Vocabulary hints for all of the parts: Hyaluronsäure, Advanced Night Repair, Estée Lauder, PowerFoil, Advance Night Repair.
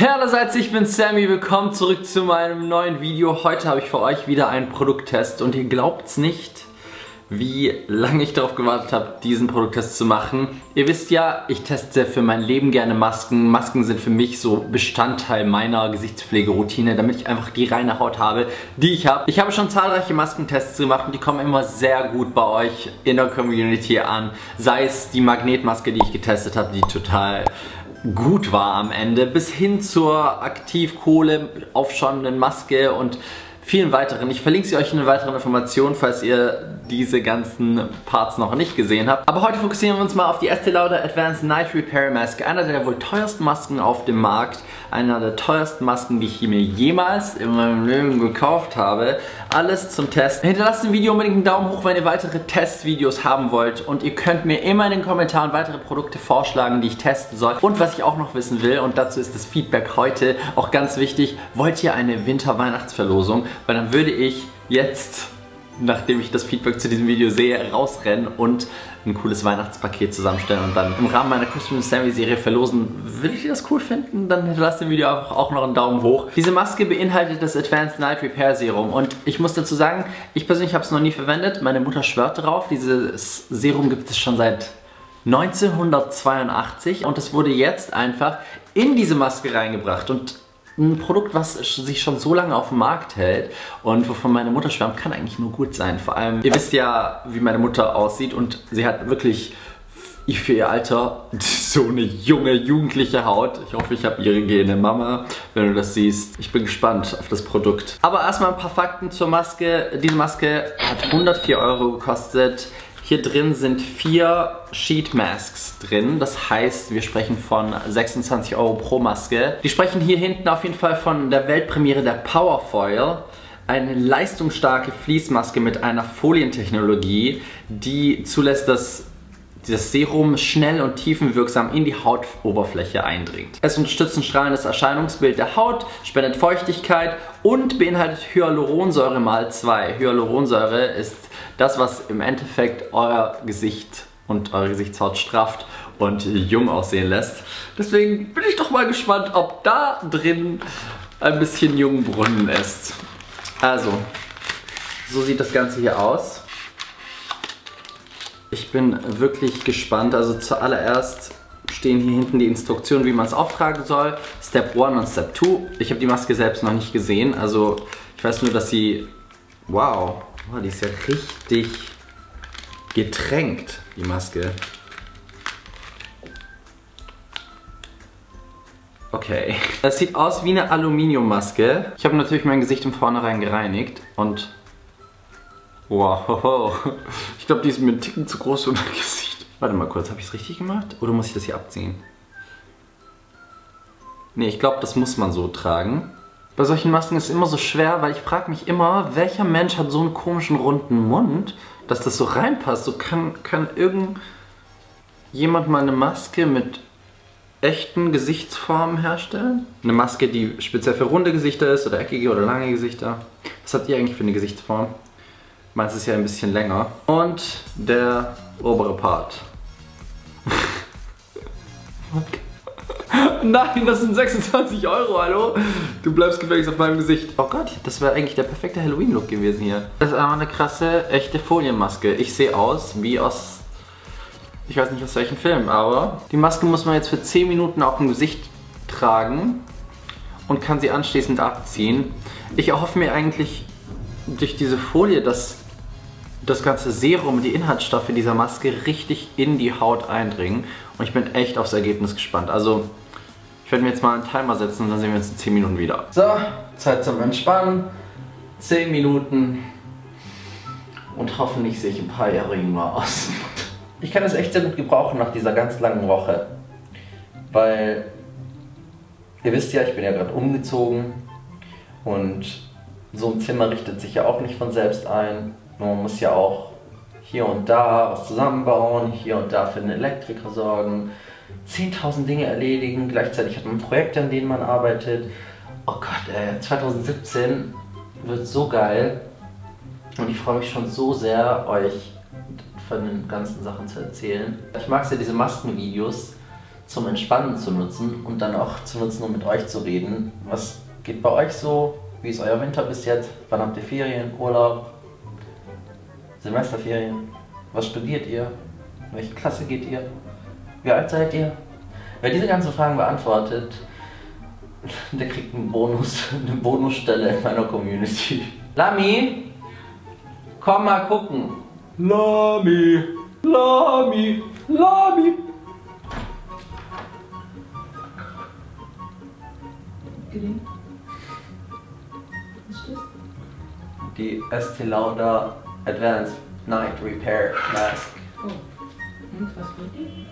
Hey allerseits, ich bin Sammy, willkommen zurück zu meinem neuen Video. Heute habe ich für euch wieder einen Produkttest und ihr glaubt's nicht, wie lange ich darauf gewartet habe, diesen Produkttest zu machen. Ihr wisst ja, ich teste für mein Leben gerne Masken. Masken sind für mich so Bestandteil meiner Gesichtspflegeroutine, damit ich einfach die reine Haut habe, die ich habe. Ich habe schon zahlreiche Maskentests gemacht und die kommen immer sehr gut bei euch in der Community an. Sei es die Magnetmaske, die ich getestet habe, die total gut war am Ende, bis hin zur Aktivkohle aufschäumenden Maske und vielen weiteren. Ich verlinke sie euch in den weiteren Informationen, falls ihr diese ganzen Parts noch nicht gesehen habt. Aber heute fokussieren wir uns mal auf die Estée Lauder Advanced Night Repair Maske, einer der wohl teuersten Masken auf dem Markt, einer der teuersten Masken, die ich mir jemals in meinem Leben gekauft habe. Alles zum Test. Hinterlasst im Video unbedingt einen Daumen hoch, wenn ihr weitere Testvideos haben wollt, und ihr könnt mir immer in den Kommentaren weitere Produkte vorschlagen, die ich testen soll. Und was ich auch noch wissen will, und dazu ist das Feedback heute auch ganz wichtig: Wollt ihr eine Winter-Weihnachtsverlosung? Weil dann würde ich jetzt, nachdem ich das Feedback zu diesem Video sehe, rausrennen und ein cooles Weihnachtspaket zusammenstellen und dann im Rahmen meiner ChristmasWithSami-Serie verlosen. Würdet ihr das cool finden? Dann lasst dem Video auch noch einen Daumen hoch. Diese Maske beinhaltet das Advanced Night Repair Serum und ich muss dazu sagen, ich persönlich habe es noch nie verwendet. Meine Mutter schwört darauf. Dieses Serum gibt es schon seit 1982 und es wurde jetzt einfach in diese Maske reingebracht. Und ein Produkt, was sich schon so lange auf dem Markt hält und wovon meine Mutter schwärmt, kann eigentlich nur gut sein. Vor allem, ihr wisst ja, wie meine Mutter aussieht, und sie hat wirklich für ihr Alter so eine junge, jugendliche Haut. Ich hoffe, ich habe ihre Gene. Mama, wenn du das siehst, ich bin gespannt auf das Produkt. Aber erstmal ein paar Fakten zur Maske. Diese Maske hat 104 € gekostet. Hier drin sind 4 Sheet Masks drin, das heißt, wir sprechen von 26 € pro Maske. Die sprechen hier hinten auf jeden Fall von der Weltpremiere der PowerFoil, eine leistungsstarke Fließmaske mit einer Folientechnologie, die zulässt, dass das Serum schnell und tiefenwirksam in die Hautoberfläche eindringt. Es unterstützt ein strahlendes Erscheinungsbild der Haut, spendet Feuchtigkeit und beinhaltet Hyaluronsäure ×2. Hyaluronsäure ist das, was im Endeffekt euer Gesicht und eure Gesichtshaut strafft und jung aussehen lässt. Deswegen bin ich doch mal gespannt, ob da drin ein bisschen Jungbrunnen ist. Also, so sieht das Ganze hier aus. Ich bin wirklich gespannt. Also zuallererst stehen hier hinten die Instruktionen, wie man es auftragen soll. Step 1 und Step 2. Ich habe die Maske selbst noch nicht gesehen. Also ich weiß nur, dass sie... Wow, die ist ja richtig getränkt, die Maske. Okay. Das sieht aus wie eine Aluminiummaske. Ich habe natürlich mein Gesicht im Vornherein gereinigt und... Wow, ich glaube, die ist mir einen Ticken zu groß für mein Gesicht. Warte mal kurz, habe ich es richtig gemacht? Oder muss ich das hier abziehen? Nee, ich glaube, das muss man so tragen. Bei solchen Masken ist es immer so schwer, weil ich frage mich immer, welcher Mensch hat so einen komischen runden Mund, dass das so reinpasst. So kann irgendjemand mal eine Maske mit echten Gesichtsformen herstellen? Eine Maske, die speziell für runde Gesichter ist oder eckige oder lange Gesichter. Was habt ihr eigentlich für eine Gesichtsform? Meins ist ja ein bisschen länger. Und der obere Part. Nein, das sind 26 €, hallo? Du bleibst gefälligst auf meinem Gesicht. Oh Gott, das wäre eigentlich der perfekte Halloween-Look gewesen hier. Das ist aber eine krasse, echte Folienmaske. Ich sehe aus wie aus, ich weiß nicht aus welchem Film, aber die Maske muss man jetzt für 10 Minuten auf dem Gesicht tragen und kann sie anschließend abziehen. Ich erhoffe mir eigentlich durch diese Folie, dass das ganze Serum, die Inhaltsstoffe dieser Maske richtig in die Haut eindringen. Und ich bin echt aufs Ergebnis gespannt. Also, ich werde mir jetzt mal einen Timer setzen und dann sehen wir uns in 10 Minuten wieder. So, Zeit zum Entspannen. 10 Minuten. Und hoffentlich sehe ich ein paar Jahre jünger aus. Ich kann das echt sehr gut gebrauchen nach dieser ganz langen Woche. Weil, ihr wisst ja, ich bin ja gerade umgezogen. Und so ein Zimmer richtet sich ja auch nicht von selbst ein. Man muss ja auch hier und da was zusammenbauen, hier und da für einen Elektriker sorgen, 10.000 Dinge erledigen. Gleichzeitig hat man Projekte, an denen man arbeitet. Oh Gott, ey, 2017 wird so geil. Und ich freue mich schon so sehr, euch von den ganzen Sachen zu erzählen. Ich mag es ja, diese Maskenvideos zum Entspannen zu nutzen und dann auch zu nutzen, um mit euch zu reden. Was geht bei euch so? Wie ist euer Winter bis jetzt? Wann habt ihr Ferien, Urlaub, Semesterferien? Was studiert ihr? In welche Klasse geht ihr? Wie alt seid ihr? Wer diese ganzen Fragen beantwortet, der kriegt einen Bonus, eine Bonusstelle in meiner Community. Lami, komm mal gucken. Lami, Lami, Lami. Die Estée Lauder Advanced Night Repair Mask. Oh. Und was tut die?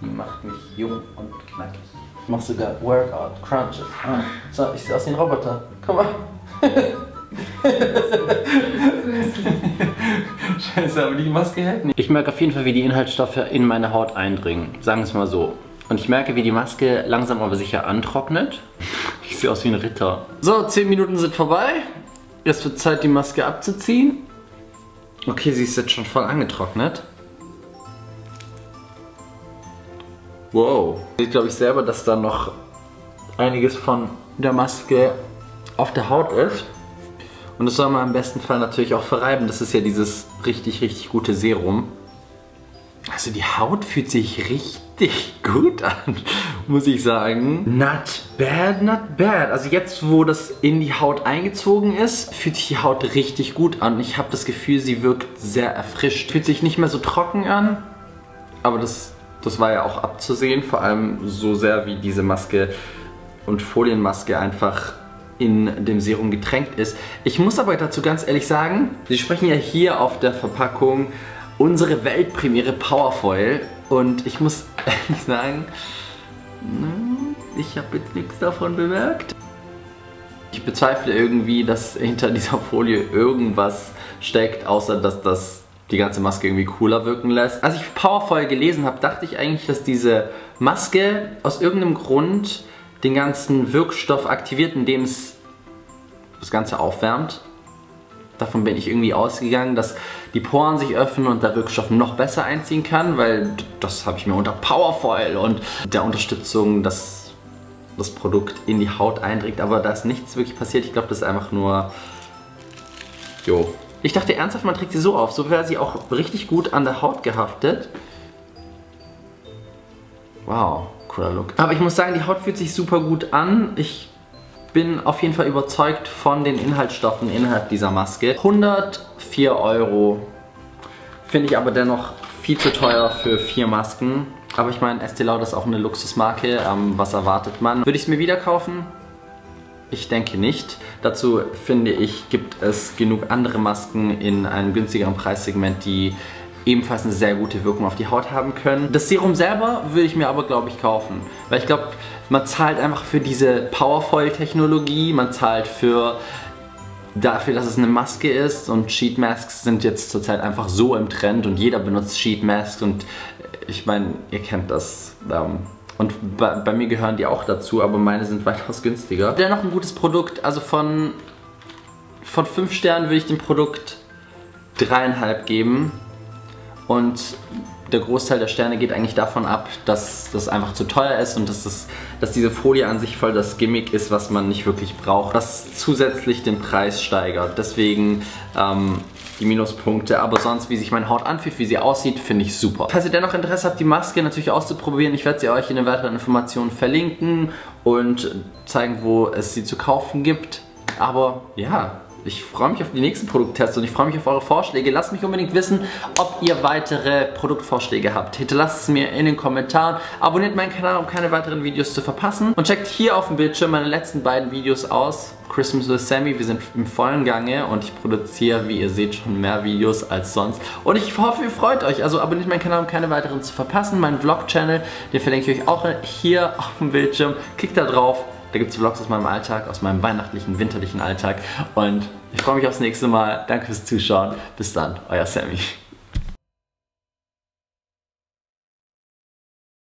Die macht mich jung und knackig. Ich mach sogar Workout Crunches. Ah. So, ich sehe aus wie ein Roboter. Komm mal. Scheiße, aber die Maske hält nicht. Ich merke auf jeden Fall, wie die Inhaltsstoffe in meine Haut eindringen. Sagen wir es mal so. Und ich merke, wie die Maske langsam aber sicher antrocknet. Ich sehe aus wie ein Ritter. So, 10 Minuten sind vorbei. Jetzt wird Zeit, die Maske abzuziehen. Okay, sie ist jetzt schon voll angetrocknet. Wow. Ich glaube ich selber, dass da noch einiges von der Maske auf der Haut ist. Und das soll man im besten Fall natürlich auch verreiben. Das ist ja dieses richtig, richtig gute Serum. Also die Haut fühlt sich richtig gut an, muss ich sagen. Not bad, not bad. Also jetzt, wo das in die Haut eingezogen ist, fühlt sich die Haut richtig gut an. Ich habe das Gefühl, sie wirkt sehr erfrischt. Fühlt sich nicht mehr so trocken an, aber das war ja auch abzusehen. Vor allem so sehr, wie diese Maske und Folienmaske einfach in dem Serum getränkt ist. Ich muss aber dazu ganz ehrlich sagen, sie sprechen ja hier auf der Verpackung unsere Weltpremiere PowerFoil und ich muss ehrlich sagen, ich habe jetzt nichts davon bemerkt. Ich bezweifle irgendwie, dass hinter dieser Folie irgendwas steckt, außer dass das die ganze Maske irgendwie cooler wirken lässt. Als ich PowerFoil gelesen habe, dachte ich eigentlich, dass diese Maske aus irgendeinem Grund den ganzen Wirkstoff aktiviert, indem es das Ganze aufwärmt. Davon bin ich irgendwie ausgegangen, dass die Poren sich öffnen und der Wirkstoff noch besser einziehen kann, weil das habe ich mir unter PowerFoil und der Unterstützung, dass das Produkt in die Haut eindringt. Aber da ist nichts wirklich passiert. Ich glaube, das ist einfach nur... Jo. Ich dachte ernsthaft, man trägt sie so auf. So wäre sie auch richtig gut an der Haut gehaftet. Wow, cooler Look. Aber ich muss sagen, die Haut fühlt sich super gut an. Ich bin auf jeden Fall überzeugt von den Inhaltsstoffen innerhalb dieser Maske. 104 €. Finde ich aber dennoch viel zu teuer für 4 Masken. Aber ich meine, Estée Lauder ist auch eine Luxusmarke. Was erwartet man? Würde ich es mir wieder kaufen? Ich denke nicht. Dazu finde ich, gibt es genug andere Masken in einem günstigeren Preissegment, die ebenfalls eine sehr gute Wirkung auf die Haut haben können. Das Serum selber würde ich mir aber, glaube ich, kaufen. Weil ich glaube, man zahlt einfach für diese PowerFoil-Technologie, man zahlt dafür, dass es eine Maske ist und Sheetmasks sind jetzt zurzeit einfach so im Trend und jeder benutzt Sheetmasks und ich meine, ihr kennt das. Und bei mir gehören die auch dazu, aber meine sind weitaus günstiger. Dennoch ein gutes Produkt, also von 5 Sternen würde ich dem Produkt 3,5 geben. Und der Großteil der Sterne geht eigentlich davon ab, dass das einfach zu teuer ist und dass diese Folie an sich voll das Gimmick ist, was man nicht wirklich braucht, das zusätzlich den Preis steigert. Deswegen die Minuspunkte, aber sonst, wie sich meine Haut anfühlt, wie sie aussieht, finde ich super. Falls ihr dennoch Interesse habt, die Maske natürlich auszuprobieren, ich werde sie euch in den weiteren Informationen verlinken und zeigen, wo es sie zu kaufen gibt. Aber ja... Ich freue mich auf die nächsten Produkttests und ich freue mich auf eure Vorschläge. Lasst mich unbedingt wissen, ob ihr weitere Produktvorschläge habt. Hinterlasst es mir in den Kommentaren. Abonniert meinen Kanal, um keine weiteren Videos zu verpassen. Und checkt hier auf dem Bildschirm meine letzten beiden Videos aus. Christmas with Sammy, wir sind im vollen Gange und ich produziere, wie ihr seht, schon mehr Videos als sonst. Und ich hoffe, ihr freut euch. Also abonniert meinen Kanal, um keine weiteren zu verpassen. Mein Vlog-Channel, den verlinke ich euch auch hier auf dem Bildschirm. Klickt da drauf. Da gibt es Vlogs aus meinem Alltag, aus meinem weihnachtlichen, winterlichen Alltag. Und ich freue mich aufs nächste Mal. Danke fürs Zuschauen. Bis dann, euer Sammy.